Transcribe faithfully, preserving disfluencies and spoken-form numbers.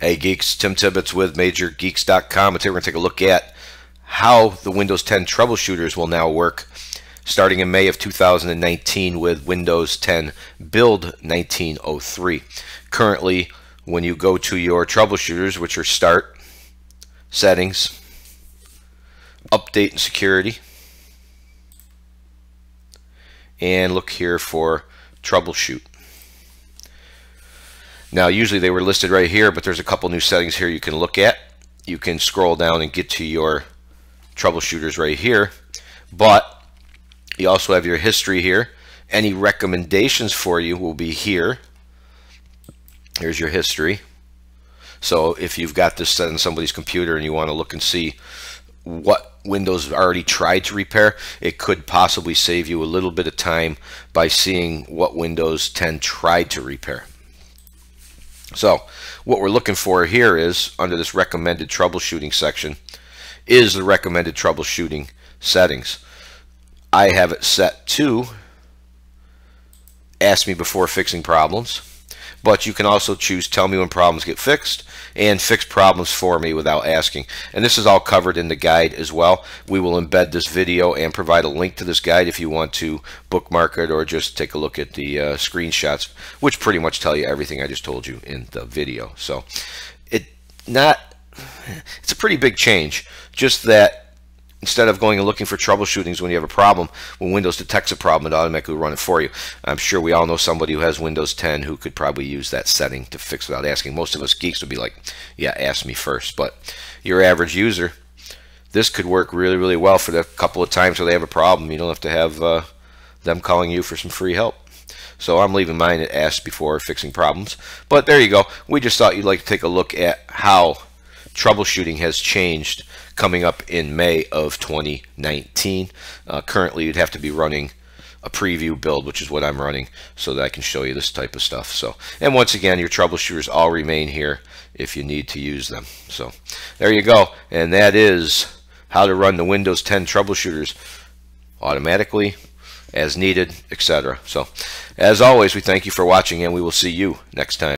Hey Geeks, Tim Tibbetts with Major Geeks dot com, and today we're going to take a look at how the Windows ten troubleshooters will now work starting in May of two thousand nineteen with Windows ten Build nineteen oh three. Currently, when you go to your troubleshooters, which are Start, Settings, Update and Security, and look here for Troubleshoot. Now, usually they were listed right here, but there's a couple new settings here you can look at. You can scroll down and get to your troubleshooters right here, but you also have your history here. Any recommendations for you will be here. Here's your history. So if you've got this set on somebody's computer and you want to look and see what Windows already tried to repair, it could possibly save you a little bit of time by seeing what Windows ten tried to repair. So what we're looking for here is, under this recommended troubleshooting section, is the recommended troubleshooting settings. I have it set to ask me before fixing problems, but you can also choose tell me when problems get fixed and fix problems for me without asking. And this is all covered in the guide as well. We will embed this video and provide a link to this guide if you want to bookmark it or just take a look at the uh, screenshots, which pretty much tell you everything I just told you in the video. So it not it's a pretty big change, just that instead of going and looking for troubleshootings when you have a problem, when Windows detects a problem, it automatically will run it for you. I'm sure we all know somebody who has Windows ten who could probably use that setting to fix without asking. Most of us geeks would be like, yeah, ask me first. But your average user, this could work really, really well for the couple of times where they have a problem. You don't have to have uh, them calling you for some free help. So I'm leaving mine at ask before fixing problems. But there you go. We just thought you'd like to take a look at how troubleshooting has changed coming up in May of twenty nineteen. Uh, currently, you'd have to be running a preview build, which is what I'm running, so that I can show you this type of stuff. So, and once again, your troubleshooters all remain here if you need to use them. So there you go. And that is how to run the Windows ten troubleshooters automatically, as needed, et cetera. So as always, we thank you for watching, and we will see you next time.